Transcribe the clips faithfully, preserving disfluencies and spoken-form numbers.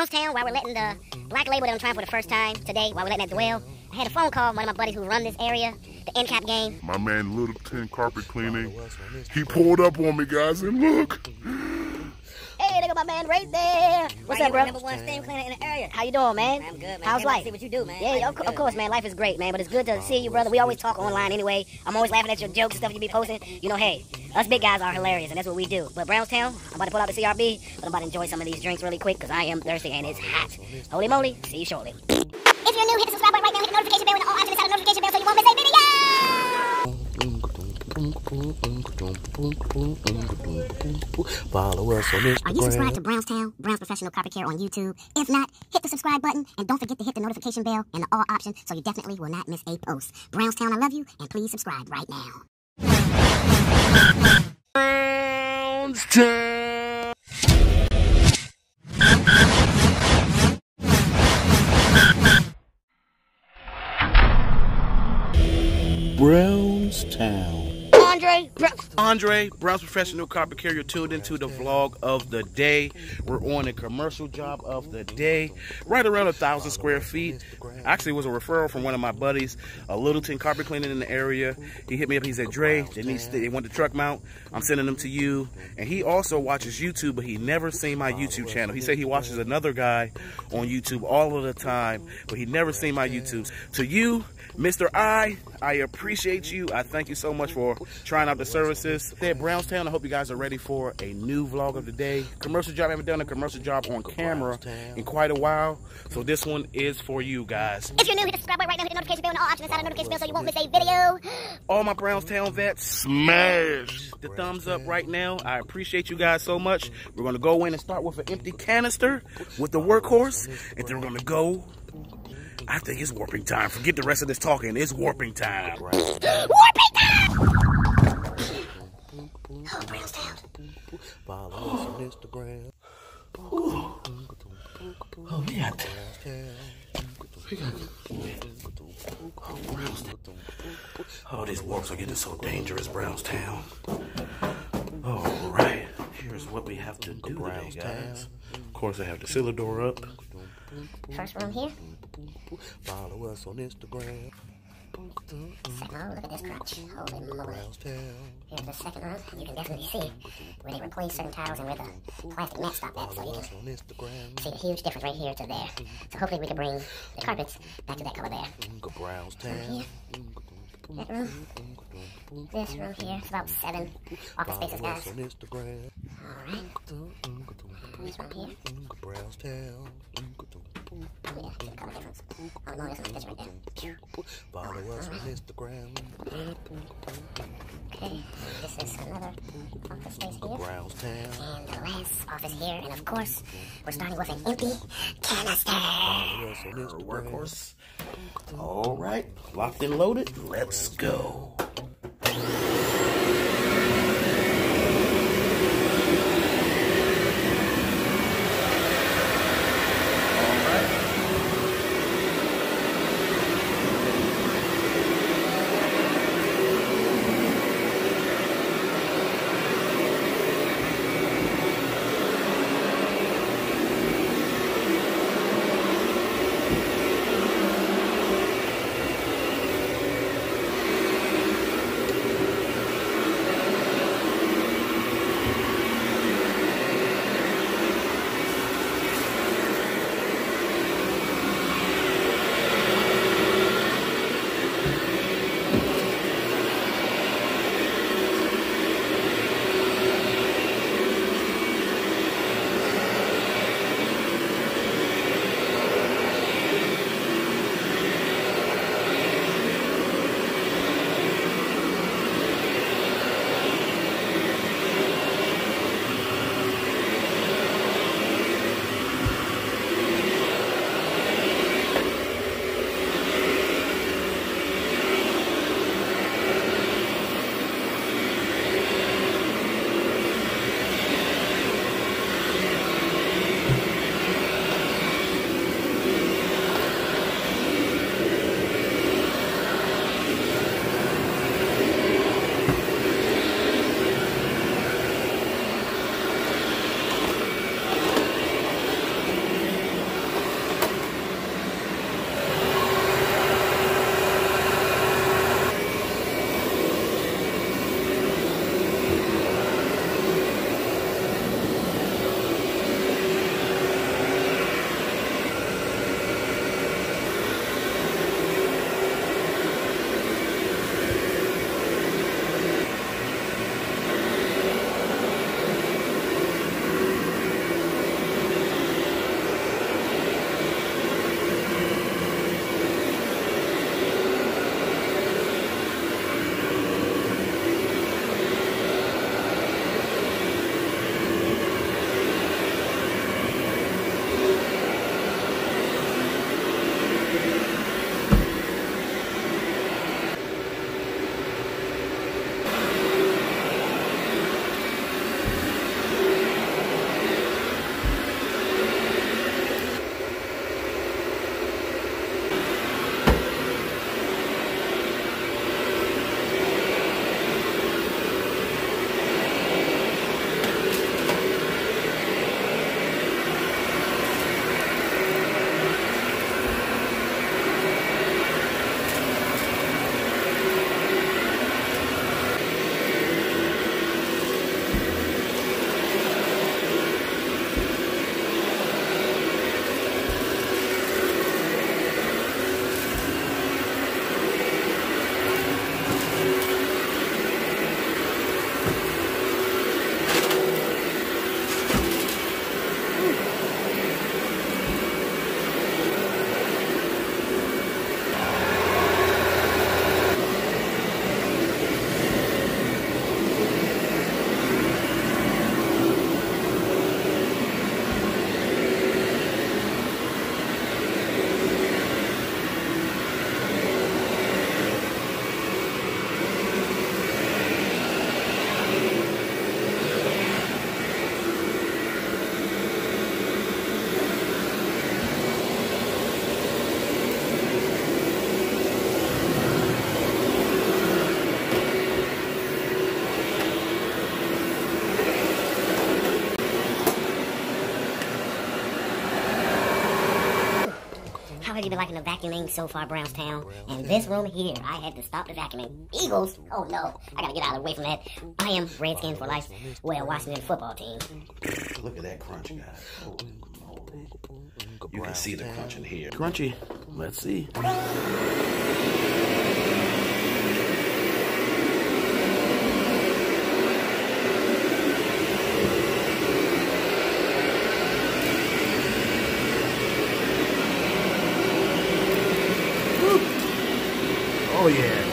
Brown's Town, while we're letting the Black Label that I'm trying for the first time today, while we're letting that dwell, I had a phone call from one of my buddies who run this area, the N C A P game. My man Littleton Carpet Cleaning, he pulled up on me, guys, and look. Hey, they got my man right there. What's up, bro? Number one steam cleaner in the area. How you doing, man? I'm good, man. How's life? See what you do, man. Yeah, of, of course, man. Life is great, man. But it's good to see you, brother. We always talk online anyway. I'm always laughing at your jokes and stuff you be posting. You know, hey, us big guys are hilarious, and that's what we do. But Brownstown, I'm about to pull out the C R B, but I'm about to enjoy some of these drinks really quick because I am thirsty and it's hot. Holy moly. See you shortly. If you're new, hit the subscribe button right now. Hit the notification bell with all options inside the notification bell so you won't miss a video. Follow us on Instagram. Are you subscribed to Brown's Town, Brown's Professional Carpet Care on YouTube? If not, hit the subscribe button and don't forget to hit the notification bell and the all option so you definitely will not miss a post. Brown's Town, I love you, and please subscribe right now. Brown's Town. Brown's Town. Andre, Andre, Brown's Professional Carpet Care. You're tuned into the vlog of the day. We're on a commercial job of the day, right around a thousand square feet. Actually, it was a referral from one of my buddies, a Littleton Carpet Cleaning in the area. He hit me up. He said, "Dre, they need they want the truck mount. I'm sending them to you." And he also watches YouTube, but he never seen my YouTube channel. He said he watches another guy on YouTube all of the time, but he never seen my YouTube. To you, Mister I, I appreciate you. I thank you so much for trying out the services at Brownstown. I hope you guys are ready for a new vlog of the day. Commercial job. I haven't done a commercial job on camera in quite a while, so this one is for you guys. If you're new, hit the subscribe button right now. Hit the notification bell and all options inside the notification bell so you won't miss a video. All my Brownstown vets, smash the thumbs up right now. I appreciate you guys so much. We're gonna go in and start with an empty canister with the workhorse, and then we're gonna go. I think it's warping time. Forget the rest of this talking. It's warping time. Warping time. Oh, Brownstown. Follow us on Instagram. Oh, we got that. We got that. Oh, Brownstown. Oh, these walks are getting so dangerous, Brownstown. All right. Here's what we have to do today, guys. Of course, I have the cellar door up. First room here. Follow us on Instagram. Second room, look at this crotch. Holy moly. Here's the second room. You can definitely see where they replace certain tiles and where the plastic mat stopped at. So you can see the huge difference right here to there. So hopefully we can bring the carpets back to that color there. Here. That room. This room here. It's about seven office spaces, guys. Alright. This room here. Oh, yeah, see the color difference. Oh, no, this one's right there. Follow us on Instagram. Okay, this is another office space here. And the last office here. And of course, we're starting with an empty canister. Our workhorse. All right, locked and loaded. Let's go. already been liking the vacuuming so far, Brown's Town. And this room here, I had to stop the vacuuming. Eagles? Oh no, I gotta get out of the way from that. I am Redskins for life. Well, Washington football team. Look at that crunch, guys. Oh, oh. You can see the crunch in here. Crunchy. Let's see. Oh yeah.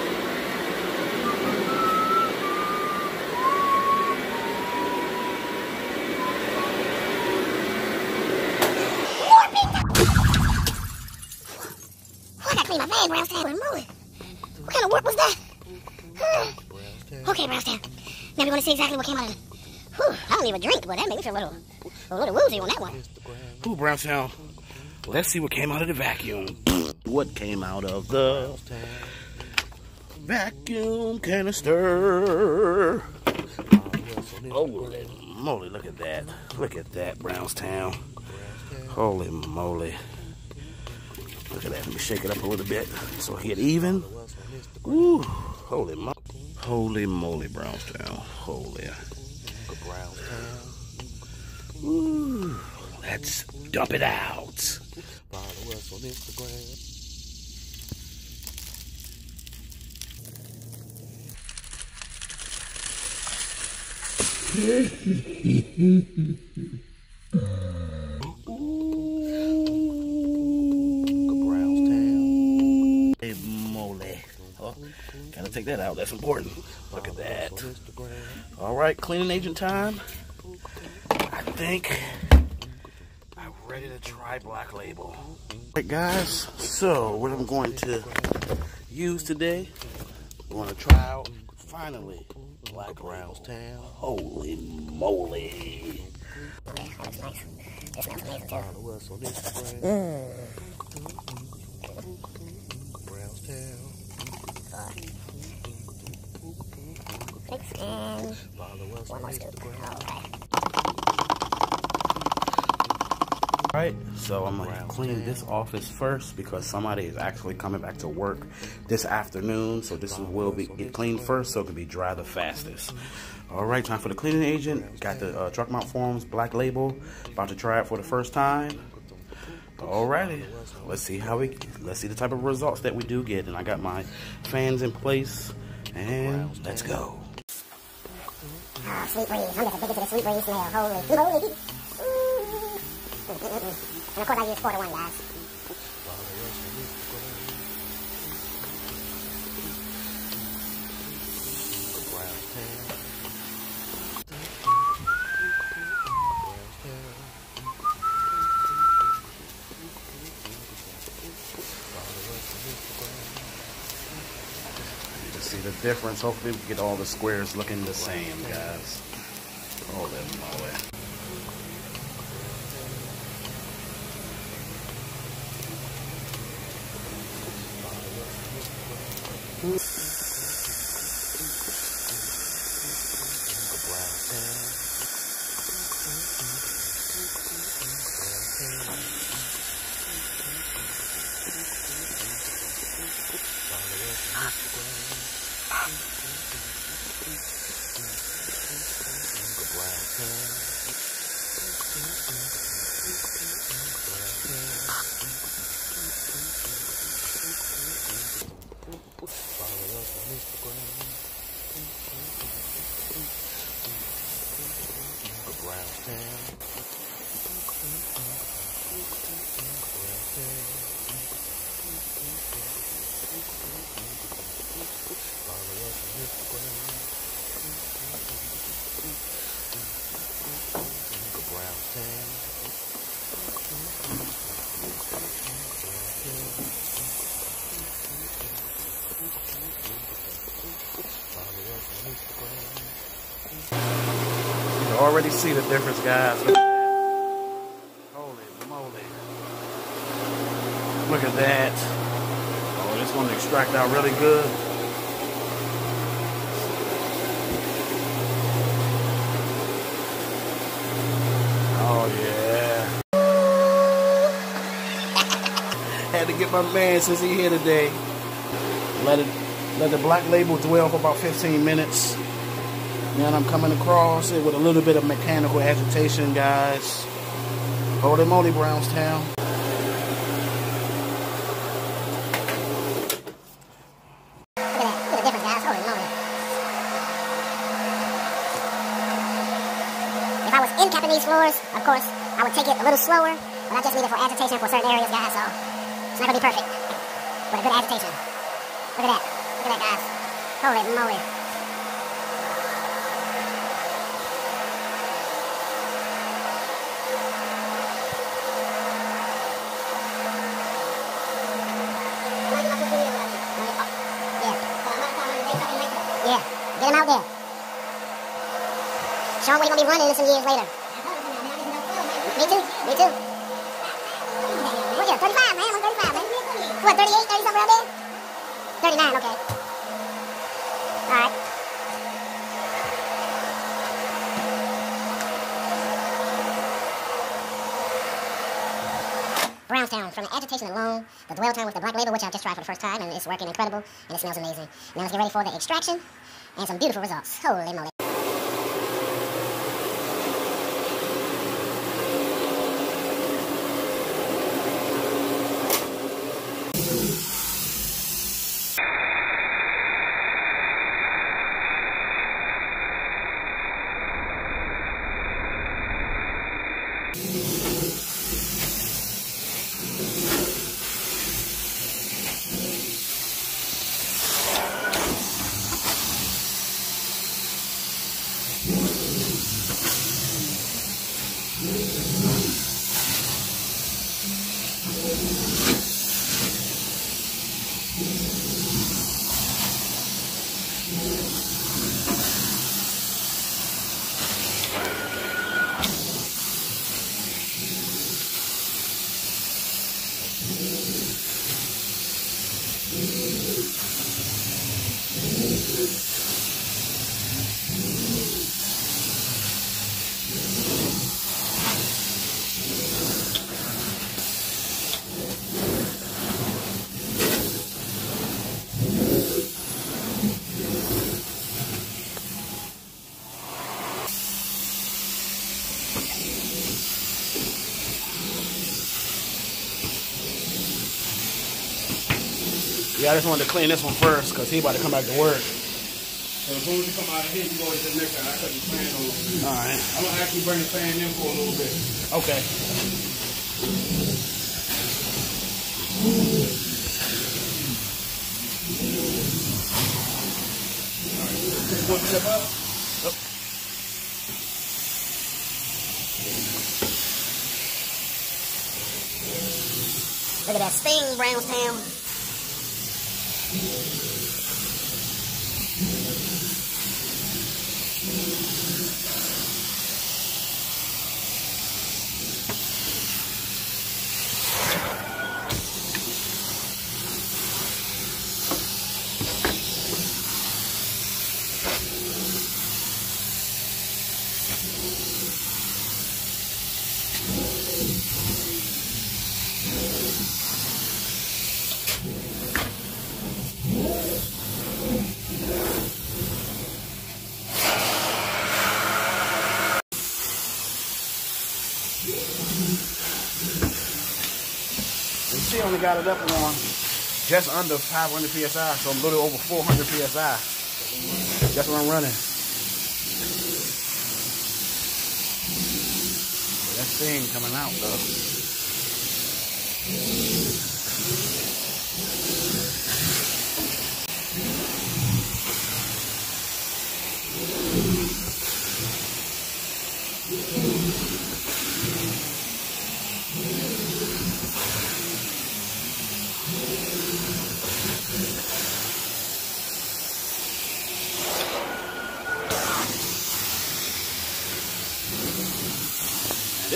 Brown's Town, what kind of work was that? Okay, Brown's Town. Now we want to see exactly what came out of it. Whew, I don't even drink, but that made me feel a little, a little woozy on that one. Ooh, Brown's Town. Let's see what came out of the vacuum. What came out of the vacuum canister? Holy moly, look at that. Look at that, Brown's Town. Holy moly. Look at that. Let me shake it up a little bit so I get even. Woo! Holy moly. Holy moly, Brown's Town. Holy. Woo! Let's dump it out. Follow us on Instagram. Gotta take that out. That's important. Look at that. All right, cleaning agent time. I think I'm ready to try Black Label. All right, guys. So what I'm going to use today, I want to try out finally Black Brown's Town. Holy moly! That looks nice. This smells amazing too. Mm. Brown's Town. Six and one more scoop. All right, so I'm gonna clean this office first because somebody is actually coming back to work this afternoon, so this will be get cleaned first so it can be dry the fastest. All right, time for the cleaning agent. Got the uh, truck mount forms, Black Label. About to try it for the first time. Alrighty, let's see how we let's see the type of results that we do get. And I got my fans in place, and let's go. Ah, sweet breeze. I'm just addicted to the sweet breeze smell. Holy, holy. And of course, I use quarter one, guys. The difference. Hopefully we get all the squares looking the same, guys. Holy moly. Brown's Town. can already see the difference, guys. Look at that. Holy moly. Look at that. Oh, this one's extract out really good. Oh, yeah. Had to get my man since he here today. Let it, let the Black Label dwell for about fifteen minutes. Then I'm coming across it with a little bit of mechanical agitation, guys. Holy moly, Brown's Town. If I was N C A P in these floors, of course, I would take it a little slower, but I just need it for agitation for certain areas, guys, so it's not going to be perfect, but a good agitation. Look at that. Look at that, guys. Holy moly. Yeah. Get him out there. Show him what he's going to be running some years later. Me too. Me too. Look at thirty-five, man. I'm thirty-five, man. What, thirty-eight, thirty, something out there? thirty-nine, okay. Alright. Brown's Town. From the agitation alone, the dwell time with the Black Label, which I've just tried for the first time, and it's working incredible, and it smells amazing. Now let's get ready for the extraction and some beautiful results. Holy moly. Yeah, I just wanted to clean this one first because he about to come back to work. So as soon as you come out of here, you go into the next one. I cut the fan on. All right. I'm going to actually bring the fan in for a little bit. Okay. All right. Just one step up. Yep. Look at that steam, Brown's Town. She only got it up on just under five hundred P S I, so I'm a little over four hundred P S I. That's what I'm running. That thing coming out though.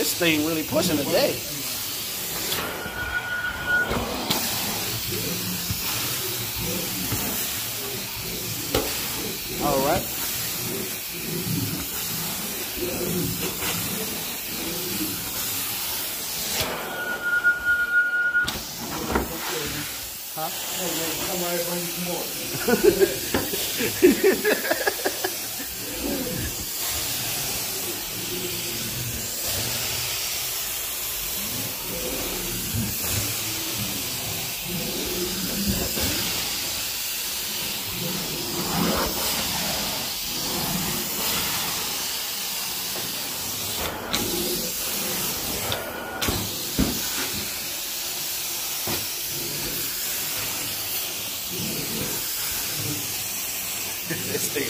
this thing really pushing today. All right. Huh? I'm ready to bring you some more. This thing is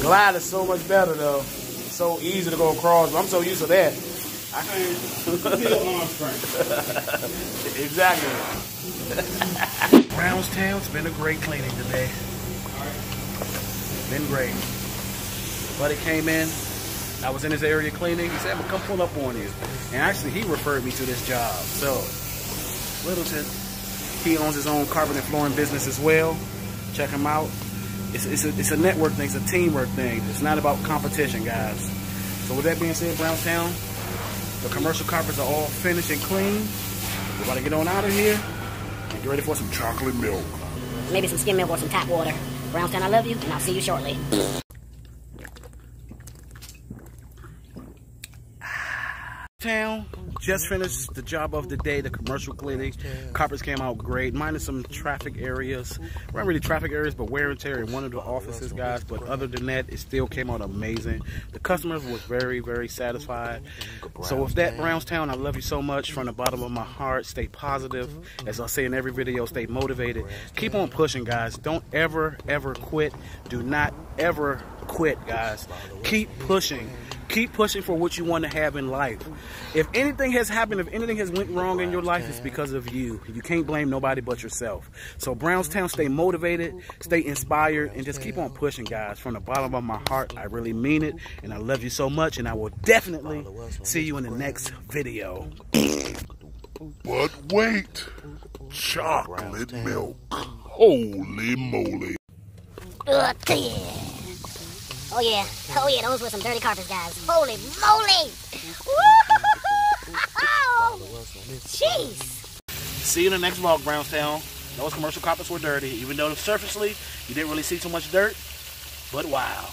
Glide is so much better though. It's so easy to go across. I'm so used to that. I can't feel arm strength. Exactly. Brown's Town, it's been a great cleaning today. Been great. Buddy came in. I was in his area cleaning. He said, "Well, come pull up on you." And actually, he referred me to this job. So, Littleton, he owns his own carpet and flooring business as well. Check him out. It's, it's, a, it's a network thing, it's a teamwork thing. It's not about competition, guys. So with that being said, Brown's Town, the commercial carpets are all finished and clean. We're about to get on out of here and get ready for some chocolate milk. maybe some skim milk or some tap water. Brown's Town, I love you, and I'll see you shortly. Town just finished the job of the day, the commercial cleaning. Carpets came out great, minus some traffic areas. Weren't really traffic areas, but wear and tear in one of the offices, guys. But other than that, it still came out amazing. The customers was very, very satisfied. So with that, Brown's Town, I love you so much from the bottom of my heart. Stay positive. As I say in every video, stay motivated. Keep on pushing, guys. Don't ever, ever quit. Do not ever quit, guys. Keep pushing. Keep pushing for what you want to have in life. If anything has happened, if anything has went wrong in your life, it's because of you. You can't blame nobody but yourself. So Brown's Town, stay motivated, stay inspired, and just keep on pushing, guys. From the bottom of my heart, I really mean it, and I love you so much, and I will definitely see you in the next video. But wait, chocolate milk. Holy moly. Oh yeah. Oh yeah, oh yeah, those were some dirty carpets, guys. Holy moly! Woo-hoo-hoo-hoo-hoo! Jeez! See you in the next vlog, Brown's Town. Those commercial carpets were dirty, even though surfacely, you didn't really see too much dirt, but wow.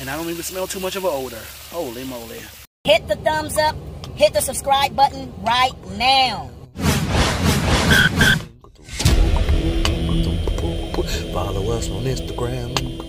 And I don't even smell too much of an odor. Holy moly. Hit the thumbs up, hit the subscribe button right now. Follow us on Instagram.